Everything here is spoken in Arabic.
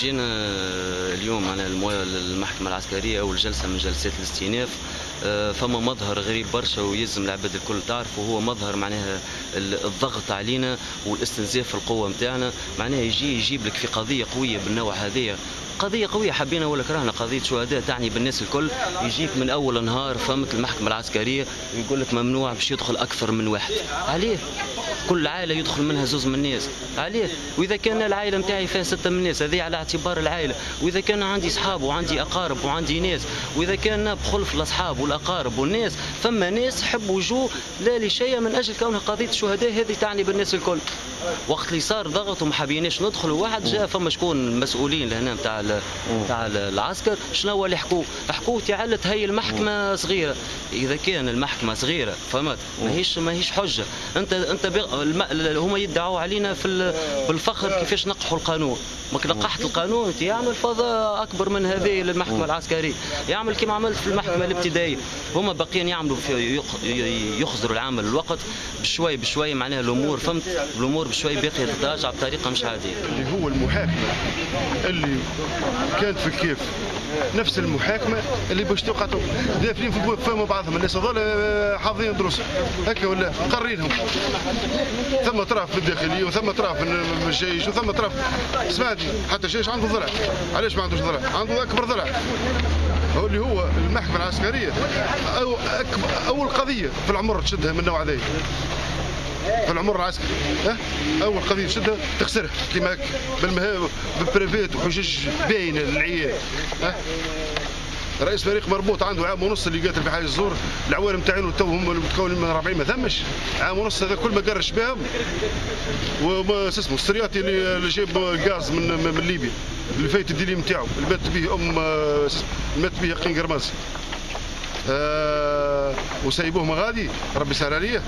جينا اليوم على المحكمة العسكرية أول جلسة من جلسات الاستئناف. فما مظهر غريب برشا ويلزم العباد الكل تعرفه، وهو مظهر معناها الضغط علينا والاستنزاف في القوة نتاعنا، معناها يجيب لك في قضية قوية بالنوع هذايا، قضية قوية حبينا ولا كرهنا، قضية شهداء تعني بالناس الكل. يجيك من أول نهار فمت المحكمة العسكرية ويقول لك ممنوع باش يدخل أكثر من واحد، عليه؟ كل عائلة يدخل منها زوز من الناس، عليه؟ وإذا كان العائلة نتاعي فيها 6 من الناس، هذه على اعتبار العائلة، وإذا كان عندي أصحاب وعندي أقارب وعندي ناس، وإذا كان بخلف الأصحاب والأقارب والناس، فما ناس حبوا جو لا لشيء من أجل كونها قضية الشهداء هذه تعني بالناس الكل. وقت اللي صار ضغط وما حابيناش ندخلوا واحد، جاء فما شكون مسؤولين لهنا نتاع العسكر، شنو هو اللي حكوا تعلت هي المحكمة صغيرة. إذا كان المحكمة صغيرة فهمت، ماهيش حجة. أنت هما يدعوا علينا بالفخر كيفاش نقحوا القانون، ماك نقحت القانون يعمل فضاء أكبر من هذه للمحكمة العسكرية، يعمل كما عملت في المحكمة الابتدائية. هما باقيين يعملوا يخزروا العمل الوقت بشوي بشوي، معناها الأمور فهمت، الأمور بشوي باقية تتراجع بطريقة مش عادية. اللي هو المحاكمة اللي كانت في الكيف، نفس المحاكمة اللي باش توقعوا دافرين في البواب، فهموا بعضهم الناس هذول حافظين دروسهم هكا ولا مقرينهم، ثم طرف في الداخلية وثم طرف من الجيش وثم طرف، سمعت حتى الجيش عنده ضلع، علاش ما عندوش ضلع؟ عنده أكبر ضلع هو اللي هو المحكمة العسكرية، أو أول قضية في العمر تشدها من نوع هذا في العمر العسكري، اول قضيه شدها تخسرها كيما هكا بالمهاوي بالبريفات وحجج باينه للعيال. رئيس فريق مربوط عنده عام ونص اللي قاتل في حي الزور، العوالم تاعينه تو هم متكونين من 40 ما ثمش، عام ونص هذا كل ما قرش بهم، وما اسمه السرياتي اللي جاب غاز من ليبيا، اللي فايت الديلي نتاعو اللي مات به مات به يقين قرماسي، وسايبوه مغادي ربي سهل عليه.